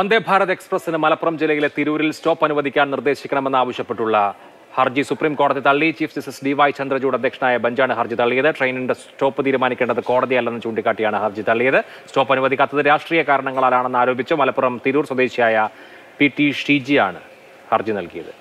Vande Bharat Express in Malappuram Jillayile Tiruril stop anuvadikkan nirdeshikkanamennu aavashyappetulla ഹർജി supreme കോടതി തള്ളി. Chief justice D. Y. Chandrachud അധ്യക്ഷനായ ബെഞ്ചാണ് ഹർജി തള്ളിയത്. ട്രെയിനിന്റെ സ്റ്റോപ്പ് തീരുമാനിക്കേണ്ടത് കോടതിയല്ലെന്ന് ചൂണ്ടിക്കാട്ടിയാണ് ഹർജി തള്ളിയത്. സ്റ്റോപ്പ് അനുവദിക്കാത്തത് രാഷ്ട്രീയ കാരണങ്ങളാലാണെന്ന് ആരോപിച്ച് മലപ്പുറം തിരൂർ സ്വദേശിയായ P. T. Sreeji ആണ് ഹർജി നൽകിയത്.